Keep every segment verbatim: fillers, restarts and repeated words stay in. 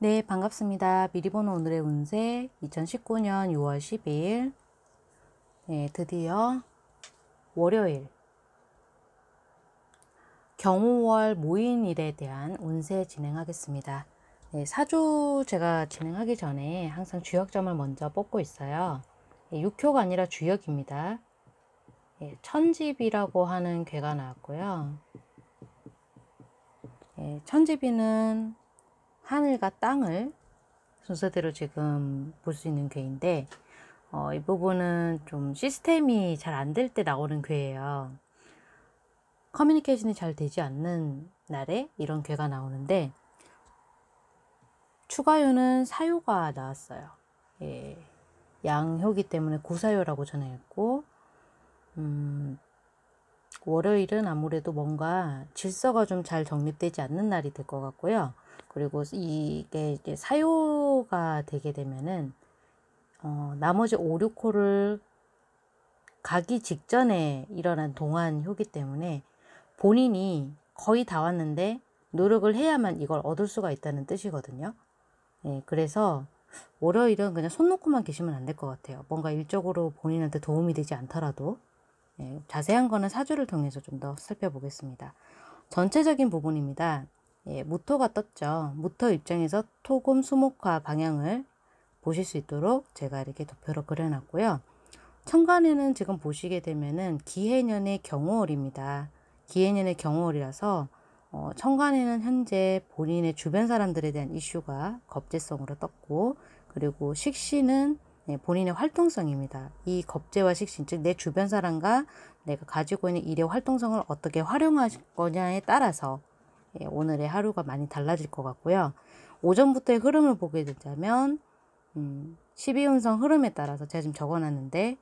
네, 반갑습니다. 미리보는 오늘의 운세 이천십구 년 유월 십이일 네, 드디어 월요일 경호월 모인일에 대한 운세 진행하겠습니다. 네, 사주 제가 진행하기 전에 항상 주역점을 먼저 뽑고 있어요. 네, 육효가 아니라 주역입니다. 네, 천지비라고 하는 괴가 나왔고요. 네, 천지비는 하늘과 땅을 순서대로 지금 볼 수 있는 괴인데 어, 이 부분은 좀 시스템이 잘 안 될 때 나오는 괴예요. 커뮤니케이션이 잘 되지 않는 날에 이런 괴가 나오는데 추가효는 사효가 나왔어요. 예, 양효기 때문에 구사효라고 전해했고 음, 월요일은 아무래도 뭔가 질서가 좀 잘 정립되지 않는 날이 될 것 같고요. 그리고 이게 이제 사효가 되게 되면은 어, 나머지 오, 육 호를 가기 직전에 일어난 동안효기 때문에 본인이 거의 다 왔는데 노력을 해야만 이걸 얻을 수가 있다는 뜻이거든요. 네, 그래서 월요일은 그냥 손 놓고만 계시면 안 될 것 같아요. 뭔가 일적으로 본인한테 도움이 되지 않더라도 네, 자세한 거는 사주를 통해서 좀 더 살펴보겠습니다. 전체적인 부분입니다. 예, 무토가 떴죠. 무토 입장에서 토금, 수목화 방향을 보실 수 있도록 제가 이렇게 도표로 그려놨고요. 천간에는 지금 보시게 되면은 기해년의 경호월입니다. 기해년의 경호월이라서 어, 천간에는 현재 본인의 주변 사람들에 대한 이슈가 겁재성으로 떴고 그리고 식신은 예, 본인의 활동성입니다. 이 겁재와 식신, 즉 내 주변 사람과 내가 가지고 있는 일의 활동성을 어떻게 활용할 거냐에 따라서 예, 오늘의 하루가 많이 달라질 것 같고요. 오전부터의 흐름을 보게 되자면 음, 십이운성 흐름에 따라서 제가 지금 적어놨는데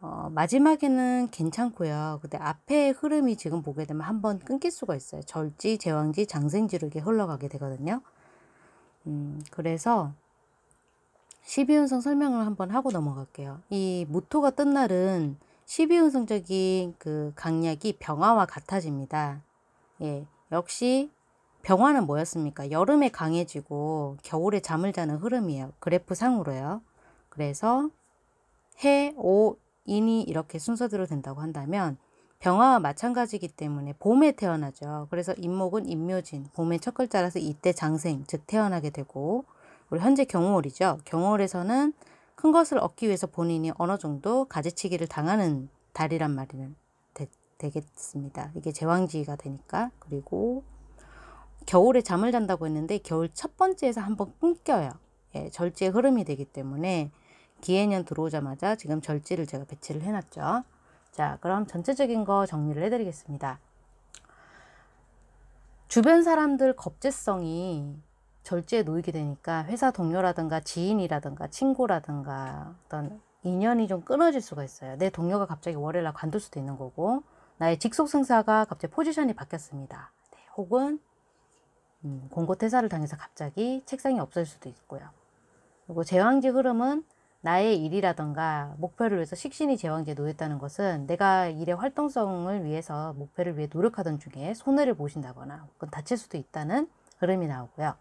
어, 마지막에는 괜찮고요. 근데 앞의 흐름이 지금 보게 되면 한번 끊길 수가 있어요. 절지, 제왕지, 장생지로 이렇게 흘러가게 되거든요. 음, 그래서 십이운성 설명을 한번 하고 넘어갈게요. 이 무토가 뜬 날은 십이운성적인 그 강약이 병화와 같아집니다. 예. 역시 병화는 뭐였습니까? 여름에 강해지고 겨울에 잠을 자는 흐름이에요. 그래프 상으로요. 그래서 해, 오, 인이 이렇게 순서대로 된다고 한다면 병화와 마찬가지이기 때문에 봄에 태어나죠. 그래서 인목은 인묘진, 봄의 첫 글자라서 이때 장생, 즉 태어나게 되고 우리 현재 경호월이죠. 경호월에서는 큰 것을 얻기 위해서 본인이 어느 정도 가지치기를 당하는 달이란 말이에요. 되겠습니다. 이게 제왕지가 되니까. 그리고 겨울에 잠을 잔다고 했는데 겨울 첫 번째에서 한번 끊겨요. 예, 절지의 흐름이 되기 때문에 기해년 들어오자마자 지금 절지를 제가 배치를 해놨죠. 자, 그럼 전체적인 거 정리를 해드리겠습니다. 주변 사람들 겁재성이 절지에 놓이게 되니까 회사 동료라든가 지인이라든가 친구라든가 어떤 인연이 좀 끊어질 수가 있어요. 내 동료가 갑자기 월요일 날 관둘 수도 있는 거고 나의 직속 상사가 갑자기 포지션이 바뀌었습니다. 네, 혹은 음, 공고 퇴사를 당해서 갑자기 책상이 없어질 수도 있고요. 그리고 제왕지 흐름은 나의 일이라던가 목표를 위해서 식신이 제왕지에 놓였다는 것은 내가 일의 활동성을 위해서 목표를 위해 노력하던 중에 손해를 보신다거나 혹은 다칠 수도 있다는 흐름이 나오고요.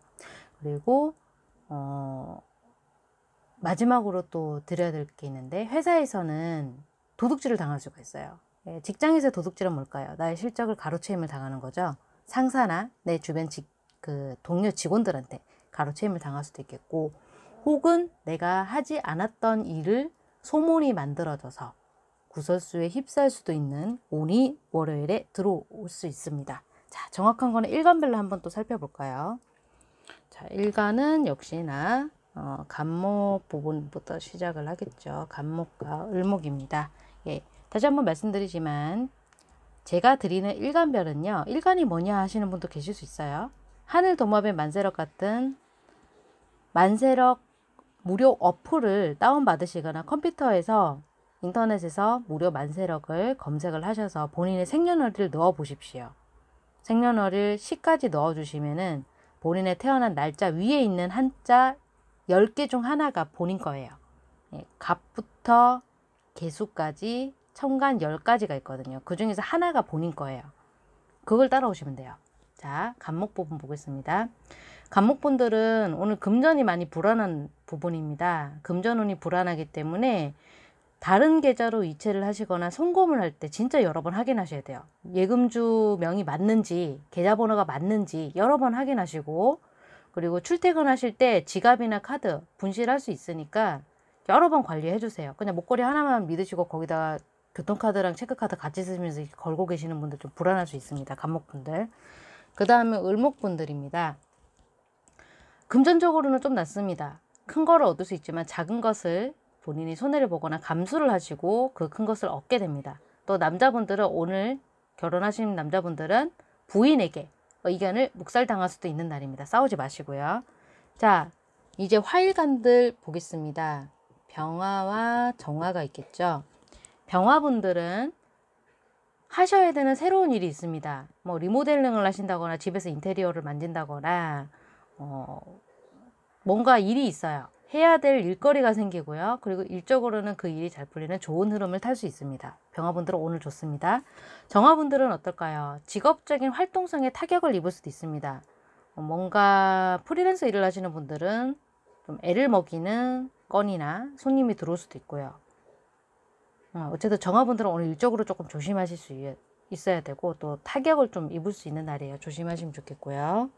그리고 어, 마지막으로 또 드려야 될 게 있는데 회사에서는 도둑질을 당할 수가 있어요. 예, 직장에서 도둑질은 뭘까요? 나의 실적을 가로채임을 당하는 거죠. 상사나 내 주변 직, 그 동료 직원들한테 가로채임을 당할 수도 있겠고 혹은 내가 하지 않았던 일을 소문이 만들어져서 구설수에 휩싸일 수도 있는 운이 월요일에 들어올 수 있습니다. 자, 정확한 거는 일간별로 한번 또 살펴볼까요? 자, 일간은 역시나 어, 간목 부분부터 시작을 하겠죠. 간목과 을목입니다. 예. 다시 한번 말씀드리지만 제가 드리는 일간별은요. 일간이 뭐냐 하시는 분도 계실 수 있어요. 하늘 도마뱀 만세력 같은 만세력 무료 어플을 다운받으시거나 컴퓨터에서 인터넷에서 무료 만세력을 검색을 하셔서 본인의 생년월일을 넣어보십시오. 생년월일 시까지 넣어주시면은 본인의 태어난 날짜 위에 있는 한자 열 개 중 하나가 본인 거예요. 예, 갑부터 개수까지 천간 열 가지가 있거든요. 그 중에서 하나가 본인 거예요. 그걸 따라오시면 돼요. 자, 간목 부분 보겠습니다. 간목분들은 오늘 금전이 많이 불안한 부분입니다. 금전운이 불안하기 때문에 다른 계좌로 이체를 하시거나 송금을 할 때 진짜 여러 번 확인하셔야 돼요. 예금주 명이 맞는지, 계좌번호가 맞는지 여러 번 확인하시고, 그리고 출퇴근하실 때 지갑이나 카드 분실할 수 있으니까 여러 번 관리해 주세요. 그냥 목걸이 하나만 믿으시고 거기다가 교통카드랑 체크카드 같이 쓰면서 걸고 계시는 분들 좀 불안할 수 있습니다. 간목분들. 그 다음에 을목분들입니다. 금전적으로는 좀 낫습니다. 큰 거를 얻을 수 있지만 작은 것을 본인이 손해를 보거나 감수를 하시고 그 큰 것을 얻게 됩니다. 또 남자분들은, 오늘 결혼하신 남자분들은 부인에게 의견을 묵살당할 수도 있는 날입니다. 싸우지 마시고요. 자, 이제 화일간들 보겠습니다. 병화와 정화가 있겠죠. 병화분들은 하셔야 되는 새로운 일이 있습니다. 뭐 리모델링을 하신다거나 집에서 인테리어를 만진다거나 어, 뭔가 일이 있어요. 해야 될 일거리가 생기고요. 그리고 일적으로는 그 일이 잘 풀리는 좋은 흐름을 탈 수 있습니다. 병화분들은 오늘 좋습니다. 정화분들은 어떨까요? 직업적인 활동성에 타격을 입을 수도 있습니다. 뭔가 프리랜서 일을 하시는 분들은 좀 애를 먹이는 건이나 손님이 들어올 수도 있고요. 어쨌든 정화분들은 오늘 일적으로 조금 조심하실 수 있어야 되고, 또 타격을 좀 입을 수 있는 날이에요. 조심하시면 좋겠고요.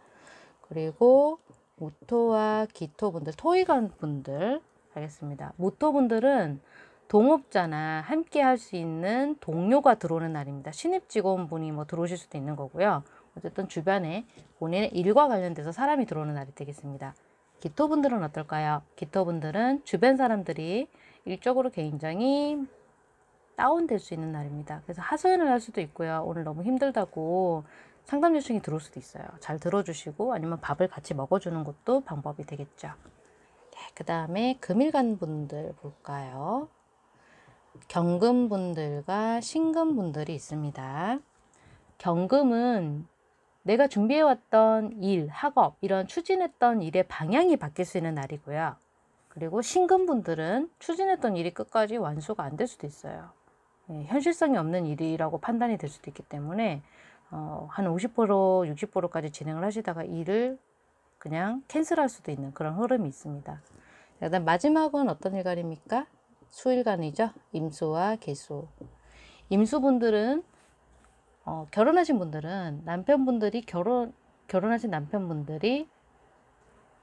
그리고 모토와 기토분들, 토의관분들 알겠습니다. 모토분들은 동업자나 함께 할 수 있는 동료가 들어오는 날입니다. 신입 직원분이 뭐 들어오실 수도 있는 거고요. 어쨌든 주변에 본인의 일과 관련돼서 사람이 들어오는 날이 되겠습니다. 기토분들은 어떨까요? 기토분들은 주변 사람들이 일적으로 굉장히 다운될 수 있는 날입니다. 그래서 하소연을 할 수도 있고요. 오늘 너무 힘들다고 상담 요청이 들어올 수도 있어요. 잘 들어주시고, 아니면 밥을 같이 먹어주는 것도 방법이 되겠죠. 네, 그 다음에 금일간 분들 볼까요? 경금 분들과 신금 분들이 있습니다. 경금은 내가 준비해왔던 일, 학업, 이런 추진했던 일의 방향이 바뀔 수 있는 날이고요. 그리고 신금 분들은 추진했던 일이 끝까지 완수가 안 될 수도 있어요. 네, 현실성이 없는 일이라고 판단이 될 수도 있기 때문에 어, 한 오십 퍼센트, 육십 퍼센트까지 진행을 하시다가 일을 그냥 캔슬할 수도 있는 그런 흐름이 있습니다. 그다음 마지막은 어떤 일간입니까? 수일간이죠. 임수와 계수. 임수분들은 어, 결혼하신 분들은 남편분들이 결혼 결혼하신 남편분들이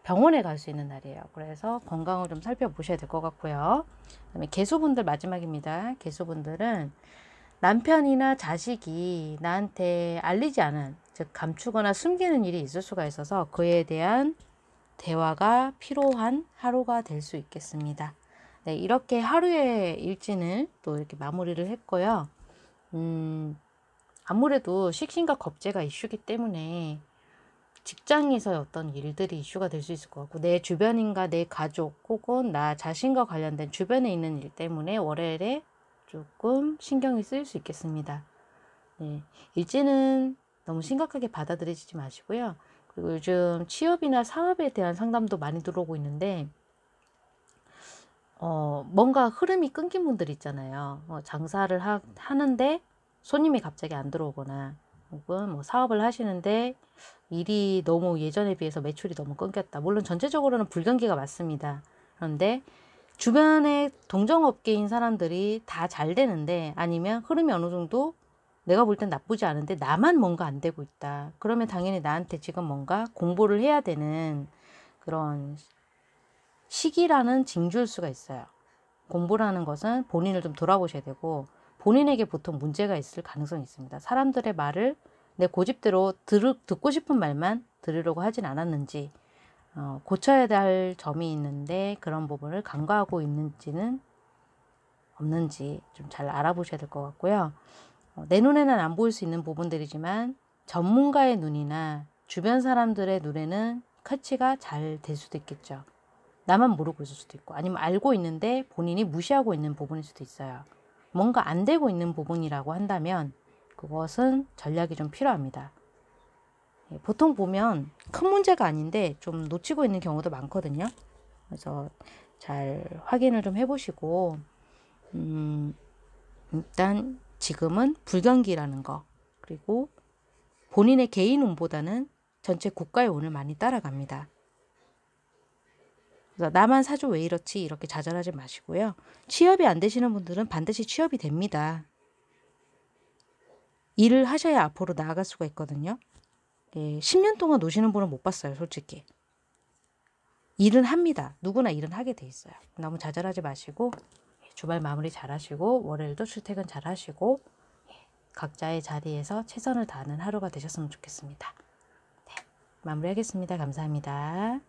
병원에 갈 수 있는 날이에요. 그래서 건강을 좀 살펴보셔야 될 것 같고요. 그다음에 계수분들 마지막입니다. 계수분들은 남편이나 자식이 나한테 알리지 않은, 즉 감추거나 숨기는 일이 있을 수가 있어서 그에 대한 대화가 필요한 하루가 될 수 있겠습니다. 네, 이렇게 하루의 일진을 또 이렇게 마무리를 했고요. 음, 아무래도 식신과 겁재가 이슈기 때문에 직장에서 어떤 일들이 이슈가 될 수 있을 것 같고, 내 주변인과 내 가족 혹은 나 자신과 관련된 주변에 있는 일 때문에 월요일에 조금 신경이 쓰일 수 있겠습니다. 네, 일지는 너무 심각하게 받아들이지 마시고요. 그리고 요즘 취업이나 사업에 대한 상담도 많이 들어오고 있는데 어, 뭔가 흐름이 끊긴 분들 있잖아요. 어, 장사를 하, 하는데 손님이 갑자기 안 들어오거나, 혹은 뭐 사업을 하시는데 일이 너무 예전에 비해서 매출이 너무 끊겼다. 물론 전체적으로는 불경기가 맞습니다. 그런데 주변에 동종업계인 사람들이 다 잘 되는데, 아니면 흐름이 어느 정도 내가 볼 땐 나쁘지 않은데 나만 뭔가 안 되고 있다. 그러면 당연히 나한테 지금 뭔가 공부를 해야 되는 그런 시기라는 징조일 수가 있어요. 공부라는 것은 본인을 좀 돌아보셔야 되고, 본인에게 보통 문제가 있을 가능성이 있습니다. 사람들의 말을 내 고집대로 들, 듣고 싶은 말만 들으려고 하진 않았는지, 어, 고쳐야 될 점이 있는데 그런 부분을 간과하고 있는지는 없는지 좀 잘 알아보셔야 될 것 같고요. 어, 내 눈에는 안 보일 수 있는 부분들이지만 전문가의 눈이나 주변 사람들의 눈에는 캐치가 잘 될 수도 있겠죠. 나만 모르고 있을 수도 있고, 아니면 알고 있는데 본인이 무시하고 있는 부분일 수도 있어요. 뭔가 안 되고 있는 부분이라고 한다면 그것은 전략이 좀 필요합니다. 보통 보면 큰 문제가 아닌데 좀 놓치고 있는 경우도 많거든요. 그래서 잘 확인을 좀 해보시고, 음, 일단 지금은 불경기라는 거, 그리고 본인의 개인 운보다는 전체 국가의 운을 많이 따라갑니다. 그래서 나만 사줘 왜 이렇지 이렇게 좌절하지 마시고요. 취업이 안 되시는 분들은 반드시 취업이 됩니다. 일을 하셔야 앞으로 나아갈 수가 있거든요. 예, 십 년 동안 노시는 분은 못 봤어요. 솔직히. 일은 합니다. 누구나 일은 하게 돼 있어요. 너무 좌절하지 마시고 주말 마무리 잘 하시고 월요일도 출퇴근 잘 하시고 각자의 자리에서 최선을 다하는 하루가 되셨으면 좋겠습니다. 네, 마무리하겠습니다. 감사합니다.